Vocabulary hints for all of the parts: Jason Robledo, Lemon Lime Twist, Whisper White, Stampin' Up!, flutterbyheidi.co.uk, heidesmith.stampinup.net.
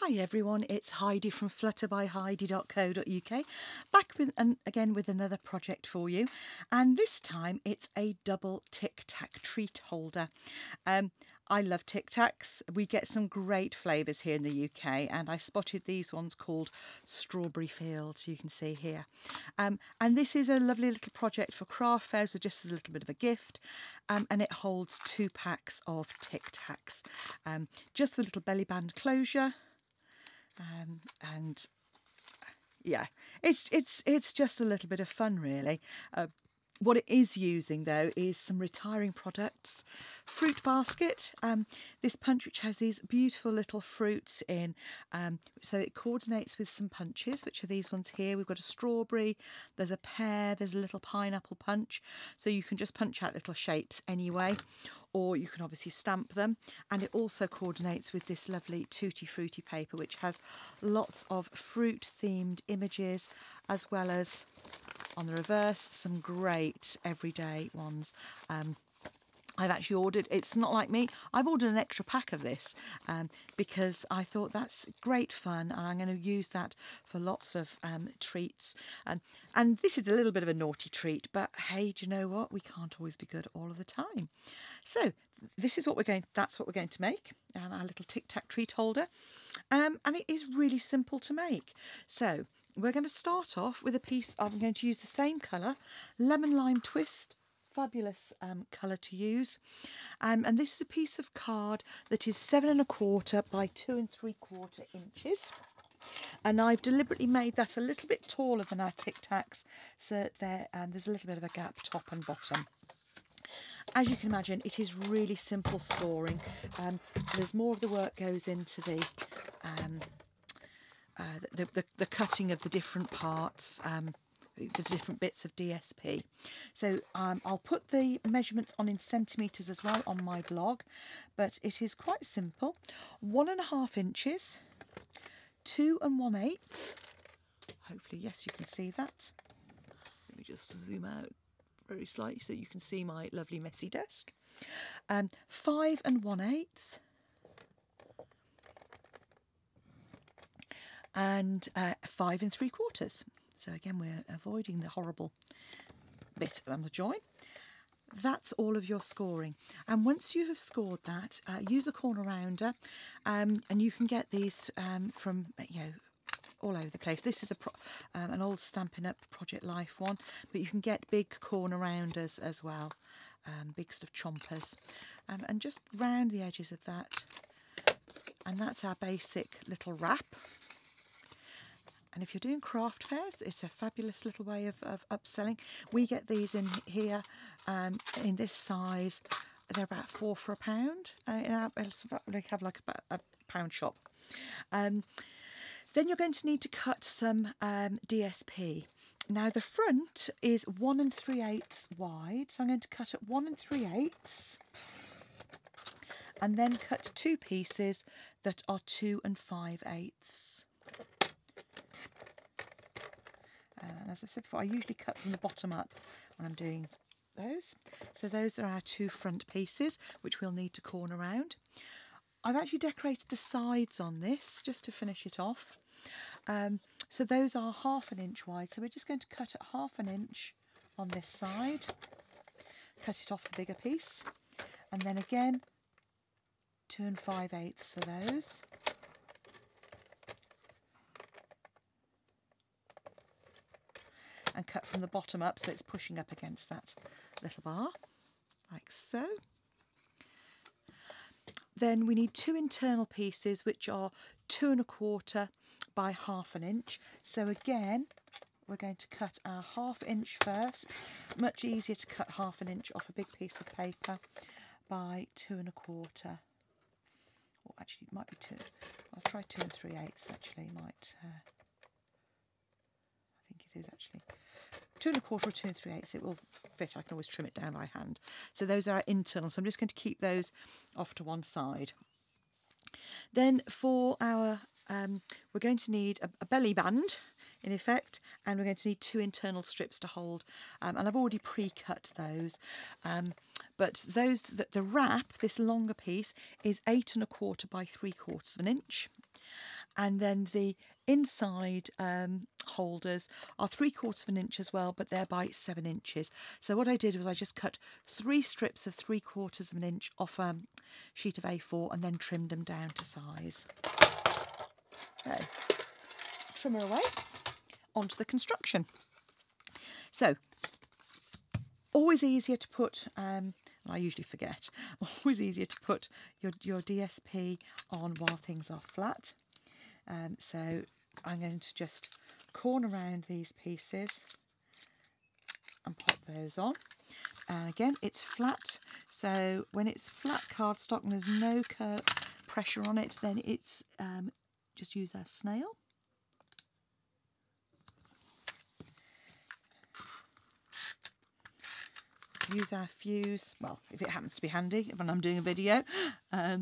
Hi everyone, it's Heidi from flutterbyheidi.co.uk, back again with another project for you, and this time it's a double Tic Tac treat holder. I love Tic Tacs. We get some great flavours here in the UK, and I spotted these ones called Strawberry Fields, you can see here. And this is a lovely little project for craft fairs, so just as a little bit of a gift, and it holds 2 packs of Tic Tacs, just for a little belly band closure. And yeah, it's just a little bit of fun really. What it is using though is some retiring products. Fruit basket, this punch which has these beautiful little fruits in, so it coordinates with some punches, which are these ones here. We've got a strawberry, there's a pear, there's a little pineapple punch, so you can just punch out little shapes anyway, or you can obviously stamp them. And it also coordinates with this lovely Tutti Frutti paper, which has lots of fruit themed images, as well as on the reverse some great everyday ones. I've actually ordered, it's not like me, I've ordered an extra pack of this because I thought that's great fun and I'm going to use that for lots of treats. And this is a little bit of a naughty treat, but hey, do you know what? We can't always be good all of the time. So this is what we're going, that's what we're going to make, our little Tic Tac treat holder. And it is really simple to make. So we're going to start off with a piece, I'm going to use the same colour, Lemon Lime Twist. Fabulous colour to use, and this is a piece of card that is 7 1/4 by 2 3/4 inches, and I've deliberately made that a little bit taller than our Tic Tacs, so there, there's a little bit of a gap top and bottom. As you can imagine, it is really simple scoring. There's more of the work goes into the cutting of the different parts. The different bits of DSP. So I'll put the measurements on in centimetres as well on my blog, but it is quite simple. 1.5 inches, 2 1/8. Hopefully, yes, you can see that. Let me just zoom out very slightly so you can see my lovely messy desk. 5 1/8. And 5 3/4. So again, we're avoiding the horrible bit on the join. That's all of your scoring. And once you have scored that, use a corner rounder, and you can get these from, you know, all over the place. This is a an old Stampin' Up! Project Life one, but you can get big corner rounders as well, big sort of chompers, and just round the edges of that. And that's our basic little wrap. And if you're doing craft fairs, it's a fabulous little way of upselling. We get these in here in this size. They're about 4 for £1. We have like a pound shop. Then you're going to need to cut some DSP. Now the front is 1 3/8 wide. So I'm going to cut at 1 3/8. And then cut 2 pieces that are 2 5/8. And as I said before, I usually cut from the bottom up when I'm doing those. So those are our 2 front pieces, which we'll need to corner round. I've actually decorated the sides on this just to finish it off. So those are 1/2 inch wide. So we're just going to cut at 1/2 inch on this side, cut it off the bigger piece. And then again, 2 5/8 for those. And cut from the bottom up, so it's pushing up against that little bar, like so. Then we need 2 internal pieces, which are 2 1/4 by 1/2 inch. So again, we're going to cut our 1/2 inch first. It's much easier to cut 1/2 inch off a big piece of paper by 2 1/4. Or actually, it might be 2. I'll try 2 3/8. Actually, might. I think it is actually. 2 1/4 or 2 3/8, it will fit. I can always trim it down by hand. So those are our internal, so I'm just going to keep those off to one side. Then for our, we're going to need a belly band in effect, and we're going to need 2 internal strips to hold, and I've already pre-cut those, but those, the wrap, this longer piece, is 8 1/4 by 3/4 of an inch. And then the inside holders are 3/4 of an inch as well, but they're by 7 inches. So what I did was I just cut 3 strips of 3/4 of an inch off a sheet of A4 and then trimmed them down to size. So, trimmer away, onto the construction. So, always easier to put, I usually forget, always easier to put your DSP on while things are flat. So I'm going to just corner around these pieces and pop those on. And again, it's flat, so when it's flat cardstock and there's no pressure on it, then it's just use our snail. Use our fuse, well, if it happens to be handy when I'm doing a video. There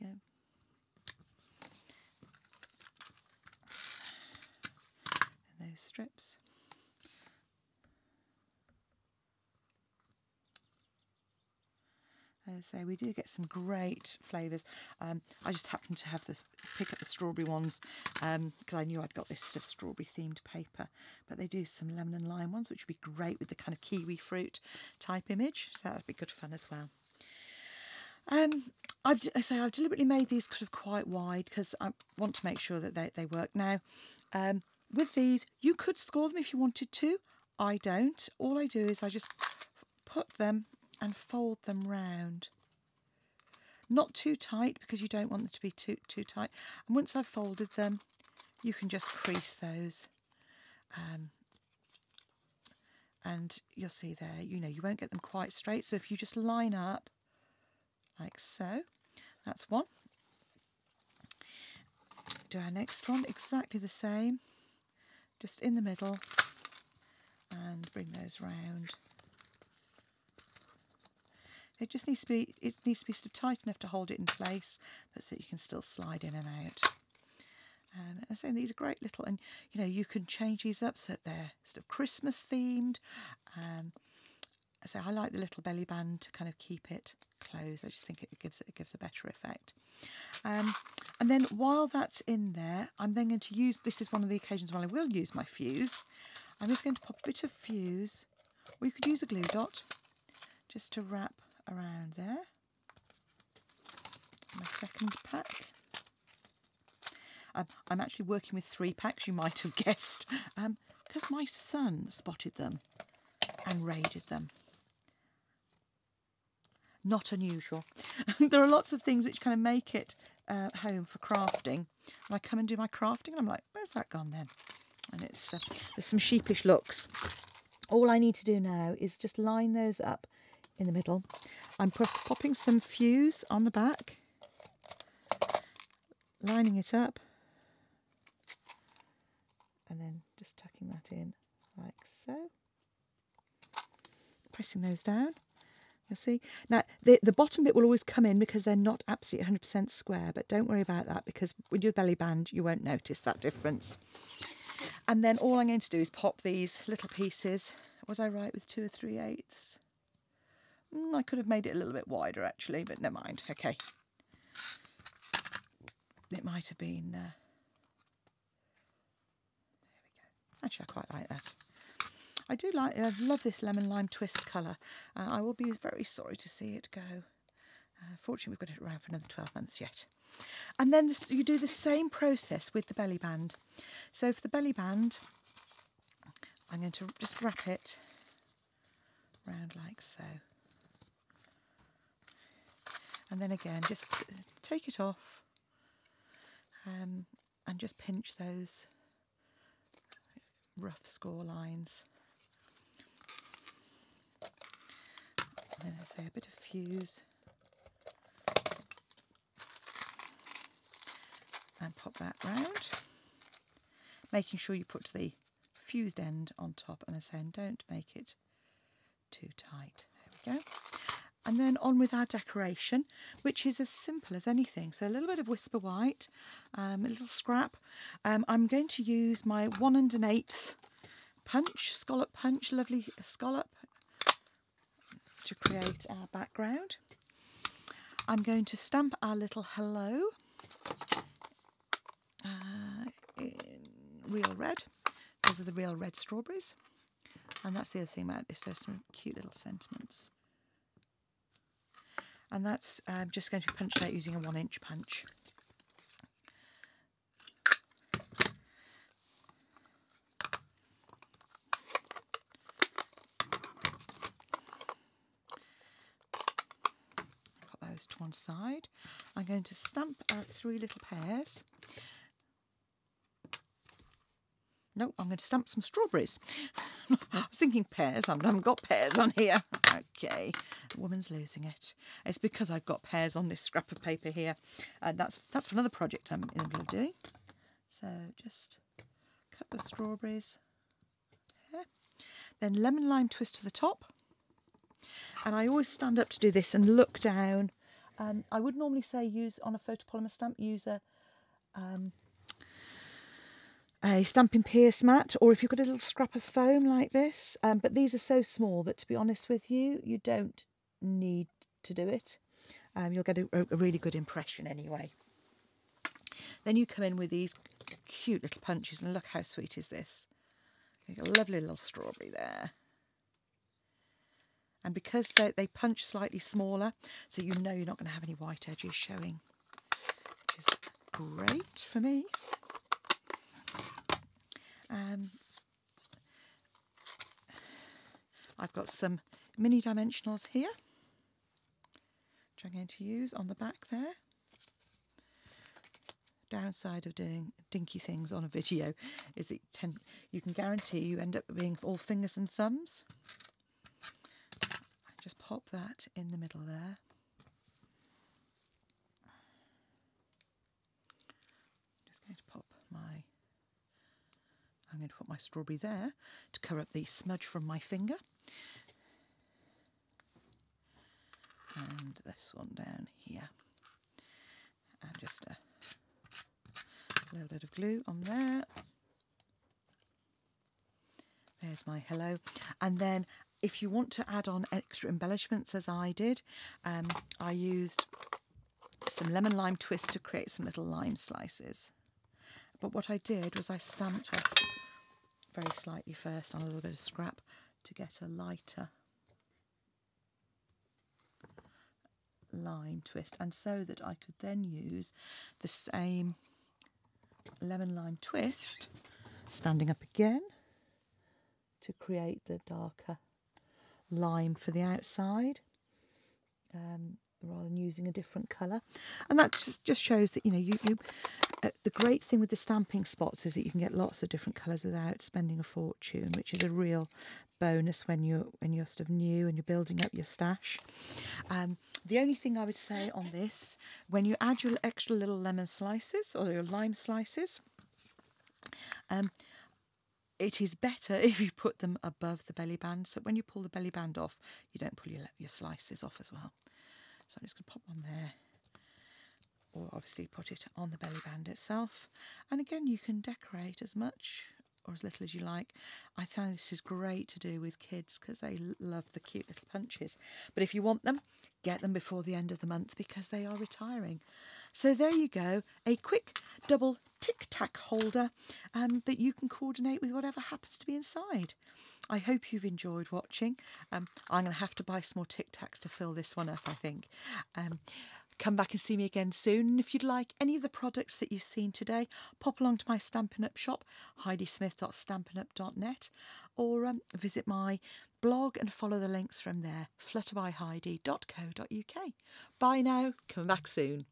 we go. Those strips. As I say, we do get some great flavours. I just happened to have this, pick up the strawberry ones because I knew I'd got this sort of strawberry themed paper, but they do some lemon and lime ones, which would be great with the kind of kiwi fruit type image, so that would be good fun as well. I've deliberately made these kind of quite wide because I want to make sure that they work. Now, with these, you could score them if you wanted to. I don't. All I do is I just put them and fold them round. Not too tight, because you don't want them to be too tight. And once I've folded them, you can just crease those. And you'll see there, you know, you won't get them quite straight. So if you just line up like so, that's one. Do our next one exactly the same. Just in the middle and bring those round. It just needs to be sort of tight enough to hold it in place, but so you can still slide in and out. And so these are great little, and you know, you can change these up so that they're sort of Christmas themed. So I like the little belly band to kind of keep it closed. I just think it gives a better effect. And then while that's in there, I'm then going to use, this is one of the occasions when I will use my fuse. I'm just going to pop a bit of fuse, or you could use a glue dot, just to wrap around there. My second pack. I'm actually working with 3 packs, you might have guessed, because my son spotted them and raided them. Not unusual. There are lots of things which kind of make it home for crafting. And I come and do my crafting and I'm like, where's that gone then? And it's there's some sheepish looks. All I need to do now is just line those up in the middle. I'm popping some fuse on the back, lining it up, and then just tucking that in like so. Pressing those down. You'll see. Now, the bottom bit will always come in because they're not absolutely 100% square, but don't worry about that because with your belly band, you won't notice that difference. And then all I'm going to do is pop these little pieces. Was I right with 2 3/8? I could have made it a little bit wider, actually, but never mind. Okay. It might have been... there we go. Actually, I quite like that. I do like, I love this Lemon Lime Twist colour. I will be very sorry to see it go. Fortunately, we've got it around for another 12 months yet. And then this, you do the same process with the belly band. So for the belly band, I'm going to just wrap it round like so. And then again, just take it off and just pinch those rough score lines. And then I say a bit of fuse and pop that round, making sure you put the fused end on top, and I say, and don't make it too tight. There we go. And then on with our decoration, which is as simple as anything. So a little bit of Whisper White, a little scrap. I'm going to use my 1 1/8 punch, scallop punch, lovely scallop, to create our background. I'm going to stamp our little hello real red. Those are the real red strawberries. And that's the other thing about this, there's some cute little sentiments. And that's just going to be punched out using a 1-inch punch. Pop those to one side. I'm going to stamp out 3 little pears. No, I'm going to stamp some strawberries. I was thinking pears. I haven't got pears on here. Okay, the woman's losing it. It's because I've got pears on this scrap of paper here. And that's for another project I'm in the middle of doing. So just cut the strawberries there. Then lemon lime twist for the top. And I always stand up to do this and look down. I would normally say use on a photopolymer stamp, use a stamping pierce mat, or if you've got a little scrap of foam like this, but these are so small that, to be honest with you, you don't need to do it. You'll get a really good impression anyway. Then you come in with these cute little punches, and look how sweet is this. You've got a lovely little strawberry there. And because they punch slightly smaller, so you know you're not going to have any white edges showing, which is great for me. I've got some mini dimensionals here, which I'm going to use on the back there. Downside of doing dinky things on a video is you can guarantee you end up being all fingers and thumbs. Just pop that in the middle there. Just going to pop my I'm going to put my strawberry there to cover up the smudge from my finger. And this one down here. And just a little bit of glue on there. There's my hello. And then if you want to add on extra embellishments, as I did, I used some lemon lime twist to create some little lime slices. But what I did was I stamped off very slightly first on a little bit of scrap to get a lighter lime twist, and so that I could then use the same lemon lime twist standing up again to create the darker lime for the outside, rather than using a different colour. And that just shows that, you know, the great thing with the stamping spots is that you can get lots of different colours without spending a fortune, which is a real bonus when you're sort of new and you're building up your stash. The only thing I would say on this, when you add your extra little lemon slices or your lime slices, it is better if you put them above the belly band, so when you pull the belly band off, you don't pull your slices off as well. So I'm just going to pop one there, or obviously put it on the belly band itself. And again, you can decorate as much or as little as you like. I found this is great to do with kids because they love the cute little punches. But if you want them, get them before the end of the month because they are retiring. So there you go, a quick double tic-tac holder that you can coordinate with whatever happens to be inside. I hope you've enjoyed watching. I'm going to have to buy some more tic-tacs to fill this one up, I think. Come back and see me again soon. And if you'd like any of the products that you've seen today, pop along to my Stampin' Up! Shop, heidesmith.stampinup.net, or visit my blog and follow the links from there, flutterbyheidi.co.uk. Bye now, come back soon.